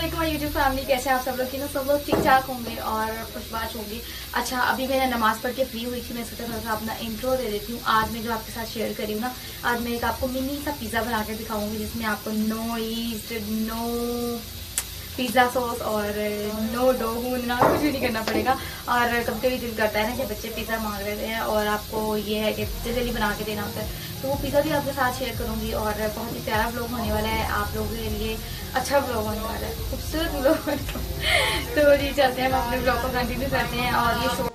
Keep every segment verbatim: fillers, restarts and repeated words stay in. अस्सलाम वालेकुम YouTube family, कैसे हैं आप सब लोग? सब लोग ठीक ठाक होंगे और खुशबाश होंगे। अच्छा, अभी मैंने नमाज पढ़ के फ्री हुई थी, मैं सोचा थोड़ा सा अपना इंट्रो दे देती हूँ। आज मैं जो आपके साथ शेयर करी हूँ ना, आज मैं एक आपको मिनी सा पिज़्ज़ा बना के दिखाऊंगी जिसमें आपको no yeast, no pizza sauce और नो डो गूंदना, कुछ भी नहीं करना पड़ेगा। और कभी कभी दिल करता है ना कि बच्चे पिज़्ज़ा मांग रहे हैं और आपको ये है कि जल्दी बना के देना होता है, तो वो पिज़्ज़ा भी आपके साथ शेयर करूँगी। और बहुत ही प्यारा व्लॉग होने वाला है, आप लोगों के लिए अच्छा व्लॉग होने वाला है, खूबसूरत व्लॉग होने। तो ये चलते हैं, हम अपने व्लॉग को कंटिन्यू करते हैं। और ये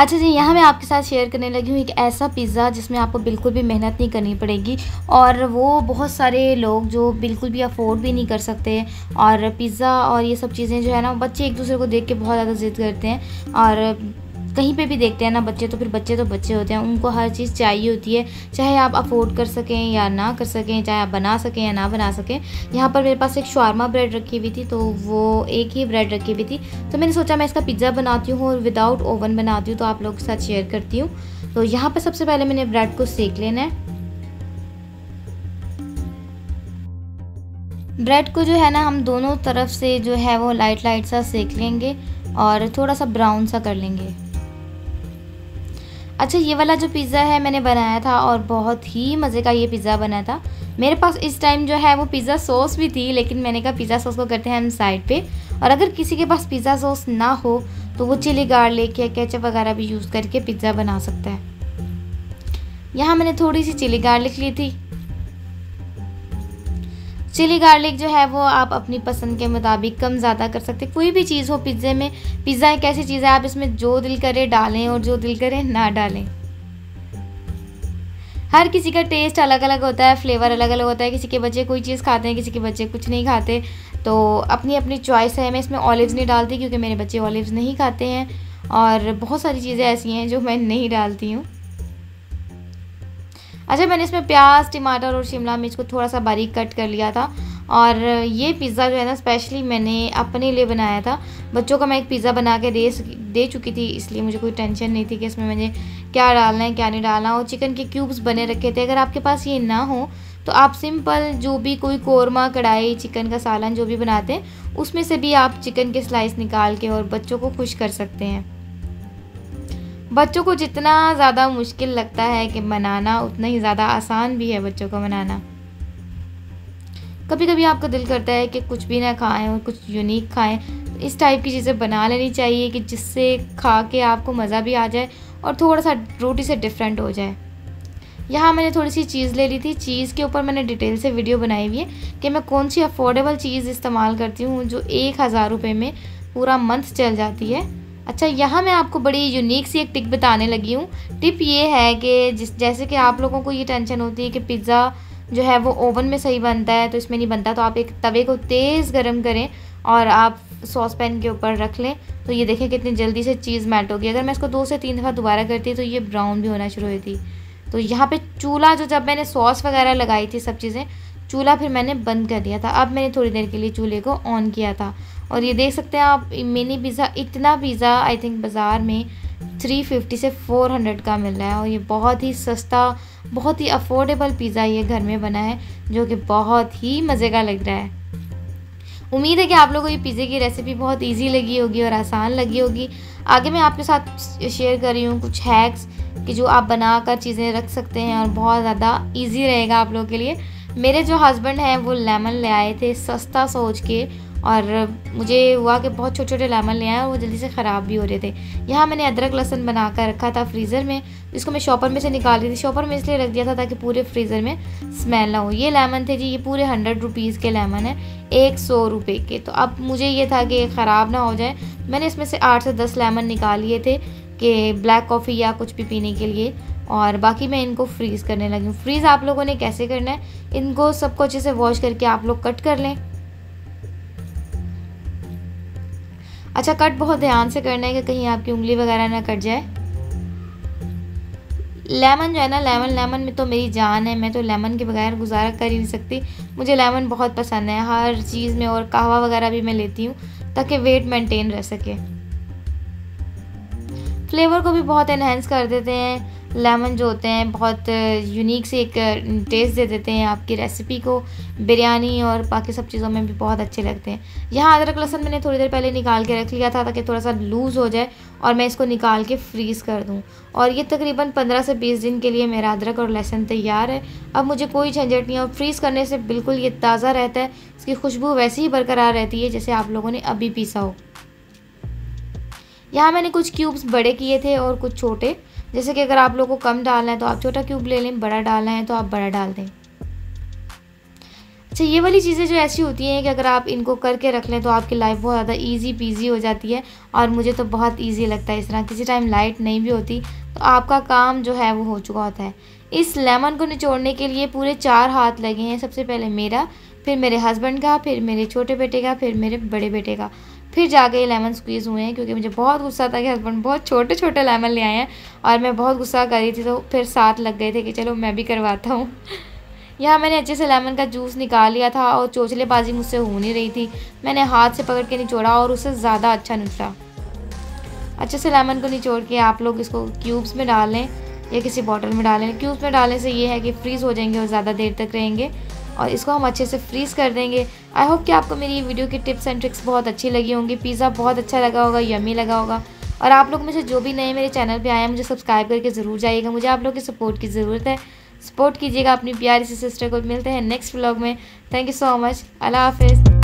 अच्छा जी, यहाँ मैं आपके साथ शेयर करने लगी हूँ एक ऐसा पिज़्ज़ा जिसमें आपको बिल्कुल भी मेहनत नहीं करनी पड़ेगी, और वो बहुत सारे लोग जो बिल्कुल भी अफोर्ड भी नहीं कर सकते। और पिज़्ज़ा और ये सब चीज़ें जो है ना, बच्चे एक दूसरे को देख के बहुत ज़्यादा ज़िद करते हैं, और कहीं पे भी देखते हैं ना बच्चे, तो फिर बच्चे तो बच्चे होते हैं, उनको हर चीज़ चाहिए होती है, चाहे आप अफोर्ड कर सकें या ना कर सकें, चाहे आप बना सकें या ना बना सकें। यहाँ पर मेरे पास एक शावरमा ब्रेड रखी हुई थी, तो वो एक ही ब्रेड रखी हुई थी, तो मैंने सोचा मैं इसका पिज़्ज़ा बनाती हूँ और विदाउट ओवन बनाती हूँ, तो आप लोगों के साथ शेयर करती हूँ। तो यहाँ पर सबसे पहले मैंने ब्रेड को सेक लेना है। ब्रेड को जो है ना, हम दोनों तरफ से जो है वो लाइट लाइट सा सेक लेंगे और थोड़ा सा ब्राउन सा कर लेंगे। अच्छा, ये वाला जो पिज़्ज़ा है मैंने बनाया था और बहुत ही मज़े का ये पिज़्ज़ा बना था। मेरे पास इस टाइम जो है वो पिज़्ज़ा सॉस भी थी, लेकिन मैंने कहा पिज़्ज़ा सॉस को करते हैं हम साइड पे, और अगर किसी के पास पिज़्ज़ा सॉस ना हो तो वो चिली गार्लिक या केचप वगैरह भी यूज़ करके पिज़्ज़ा बना सकता है। यहाँ मैंने थोड़ी सी चिली गार्लिक ली थी। चिली गार्लिक जो है वो आप अपनी पसंद के मुताबिक कम ज़्यादा कर सकते हैं, कोई भी चीज़ हो पिज़्ज़े में। पिज़्ज़ा एक ऐसी चीज़ है, आप इसमें जो दिल करे डालें और जो दिल करे ना डालें। हर किसी का टेस्ट अलग अलग होता है, फ्लेवर अलग अलग होता है, किसी के बच्चे कोई चीज़ खाते हैं, किसी के बच्चे कुछ नहीं खाते, तो अपनी अपनी चॉइस है। मैं इसमें ऑलिव्स नहीं डालती क्योंकि मेरे बच्चे ऑलिव्स नहीं खाते हैं, और बहुत सारी चीज़ें ऐसी हैं जो मैं नहीं डालती हूँ। अच्छा, मैंने इसमें प्याज, टमाटर और शिमला मिर्च को थोड़ा सा बारीक कट कर लिया था, और ये पिज़्ज़ा जो है ना स्पेशली मैंने अपने लिए बनाया था। बच्चों का मैं एक पिज़्ज़ा बना के दे दे चुकी थी, इसलिए मुझे कोई टेंशन नहीं थी कि इसमें मैंने क्या डालना है क्या नहीं डालना। और चिकन के क्यूब्स बने रखे थे। अगर आपके पास ये ना हो तो आप सिंपल जो भी कोई कोरमा, कढ़ाई, चिकन का सालन जो भी बनाते हैं, उसमें से भी आप चिकन के स्लाइस निकाल के और बच्चों को खुश कर सकते हैं। बच्चों को जितना ज़्यादा मुश्किल लगता है कि बनाना, उतना ही ज़्यादा आसान भी है बच्चों को बनाना। कभी कभी आपका दिल करता है कि कुछ भी ना खाएं और कुछ यूनिक खाएं, तो इस टाइप की चीज़ें बना लेनी चाहिए कि जिससे खा के आपको मज़ा भी आ जाए और थोड़ा सा रोटी से डिफरेंट हो जाए। यहाँ मैंने थोड़ी सी चीज़ ले ली थी। चीज़ के ऊपर मैंने डिटेल से वीडियो बनाई हुई है कि मैं कौन सी अफोर्डेबल चीज़ इस्तेमाल करती हूँ जो एक हज़ार रुपये में पूरा मंथ चल जाती है। अच्छा, यहाँ मैं आपको बड़ी यूनिक सी एक टिप बताने लगी हूँ। टिप ये है कि जिस जैसे कि आप लोगों को ये टेंशन होती है कि पिज़्ज़ा जो है वो ओवन में सही बनता है, तो इसमें नहीं बनता, तो आप एक तवे को तेज़ गरम करें और आप सॉस पैन के ऊपर रख लें, तो ये देखें कितनी जल्दी से चीज़ मेल्ट होगी। अगर मैं इसको दो से तीन दफ़ा दोबारा करती तो ये ब्राउन भी होना शुरू हुई थी। तो यहाँ पर चूल्हा जो, जब मैंने सॉस वगैरह लगाई थी सब चीज़ें, चूल्हा फिर मैंने बंद कर दिया था। अब मैंने थोड़ी देर के लिए चूल्हे को ऑन किया था, और ये देख सकते हैं आप मिनी पिज़्ज़ा। इतना पिज़्ज़ा आई थिंक बाज़ार में तीन सौ पचास से चार सौ का मिल रहा है, और ये बहुत ही सस्ता, बहुत ही अफोर्डेबल पिज़्ज़ा ये घर में बना है, जो कि बहुत ही मज़े का लग रहा है। उम्मीद है कि आप लोगों को ये पिज़्ज़े की रेसिपी बहुत इजी लगी होगी और आसान लगी होगी। आगे मैं आपके साथ शेयर कर रही हूँ कुछ हैक्स कि जो आप बना कर चीज़ें रख सकते हैं और बहुत ज़्यादा ईजी रहेगा आप लोगों के लिए। मेरे जो हस्बैंड हैं वो लेमन ले आए थे सस्ता सोच के, और मुझे हुआ कि बहुत छोटे छोटे लेमन ले आए और वो जल्दी से ख़राब भी हो रहे थे। यहाँ मैंने अदरक लहसुन बना कर रखा था फ्रीज़र में, इसको मैं शॉपर में से निकाल रही थी। शॉपर में इसलिए रख दिया था ताकि पूरे फ्रीज़र में स्मेल ना हो। ये लेमन थे जी, ये पूरे हंड्रेड रुपीज़ के लेमन है, एक सौ रुपये के। तो अब मुझे ये था कि ख़राब ना हो जाए। मैंने इसमें से आठ से दस लेमन निकाल लिए थे कि ब्लैक कॉफ़ी या कुछ भी पीने के लिए, और बाकी मैं इनको फ्रीज़ करने लगी हूँ। फ्रीज़ आप लोगों ने कैसे करना है, इनको सबको अच्छे से वॉश करके आप लोग कट कर लें। अच्छा, कट बहुत ध्यान से करना है कि कहीं आपकी उंगली वगैरह ना कट जाए। लेमन जो है ना, लेमन लेमन में तो मेरी जान है, मैं तो लेमन के बगैर गुजारा कर ही नहीं सकती। मुझे लेमन बहुत पसंद है हर चीज़ में, और कहवा वगैरह भी मैं लेती हूँ ताकि वेट मेंटेन रह सके। फ्लेवर को भी बहुत इन्हेंस कर देते हैं। लेमन जो होते हैं बहुत यूनिक से एक टेस्ट दे देते हैं आपकी रेसिपी को। बिरयानी और बाकी सब चीज़ों में भी बहुत अच्छे लगते हैं। यहाँ अदरक लहसुन मैंने थोड़ी देर पहले निकाल के रख लिया था ताकि थोड़ा सा लूज़ हो जाए और मैं इसको निकाल के फ्रीज़ कर दूँ। और ये तकरीबन पंद्रह से बीस दिन के लिए मेरा अदरक और लहसुन तैयार है। अब मुझे कोई झंझट नहीं है और फ्रीज़ करने से बिल्कुल ये ताज़ा रहता है, इसकी खुशबू वैसे ही बरकरार रहती है जैसे आप लोगों ने अभी पीसा हो। यहाँ मैंने कुछ क्यूब्स बड़े किए थे और कुछ छोटे, जैसे कि अगर आप लोगों को कम डालना है तो आप छोटा क्यूब ले लें, बड़ा डालना है तो आप बड़ा डाल दें। अच्छा, ये वाली चीज़ें जो ऐसी होती हैं कि अगर आप इनको करके रख लें तो आपकी लाइफ बहुत ज़्यादा इजी पीजी हो जाती है और मुझे तो बहुत इजी लगता है इस तरह। किसी टाइम लाइट नहीं भी होती तो आपका काम जो है वो हो चुका होता है। इस लेमन को निचोड़ने के लिए पूरे चार हाथ लगे हैं, सबसे पहले मेरा, फिर मेरे हस्बैंड का, फिर मेरे छोटे बेटे का, फिर मेरे बड़े बेटे का, फिर जाके ये लेमन स्क्वीज़ हुए हैं। क्योंकि मुझे बहुत गुस्सा था कि हस्बैंड बहुत छोटे छोटे लेमन ले आए हैं और मैं बहुत गुस्सा कर रही थी, तो फिर साथ लग गए थे कि चलो मैं भी करवाता हूँ। यहाँ मैंने अच्छे से लेमन का जूस निकाल लिया था और चोचलेबाजी मुझसे हो नहीं रही थी। मैंने हाथ से पकड़ के निचोड़ा और उससे ज़्यादा अच्छा निचला। अच्छे से लेमन को निचोड़ के आप लोग इसको क्यूब्स में डाल लें या किसी बॉटल में डालें। क्यूब्स में डालने से ये है कि फ्रीज़ हो जाएंगे और ज़्यादा देर तक रहेंगे और इसको हम अच्छे से फ्रीज़ कर देंगे। आई होप कि आपको मेरी वीडियो की टिप्स एंड ट्रिक्स बहुत अच्छी लगी होंगी, पिज़्ज़ा बहुत अच्छा लगा होगा, यमी लगा होगा। और आप लोग में से जो भी नए मेरे चैनल पे आए हैं मुझे सब्सक्राइब करके ज़रूर जाइएगा, मुझे आप लोग की सपोर्ट की ज़रूरत है, सपोर्ट कीजिएगा अपनी प्यारी सी सिस्टर को। मिलते हैं नेक्स्ट व्लॉग में। थैंक यू सो मच, अल्लाह हाफिज़।